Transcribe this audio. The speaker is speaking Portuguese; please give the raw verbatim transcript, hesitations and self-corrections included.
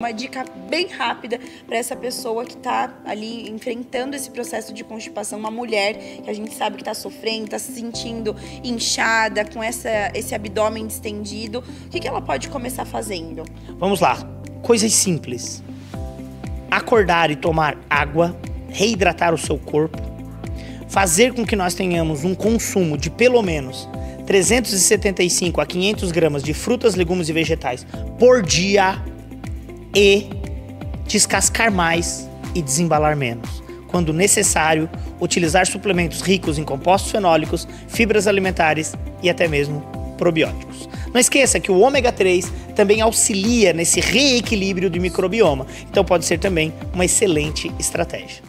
Uma dica bem rápida para essa pessoa que está ali enfrentando esse processo de constipação, uma mulher que a gente sabe que está sofrendo, está se sentindo inchada, com essa, esse abdômen distendido, o que, que ela pode começar fazendo? Vamos lá, coisas simples. Acordar e tomar água, reidratar o seu corpo, fazer com que nós tenhamos um consumo de pelo menos trezentos e setenta e cinco a quinhentos gramas de frutas, legumes e vegetais por dia, e descascar mais e desembalar menos. Quando necessário, utilizar suplementos ricos em compostos fenólicos, fibras alimentares e até mesmo probióticos. Não esqueça que o ômega três também auxilia nesse reequilíbrio do microbioma, então pode ser também uma excelente estratégia.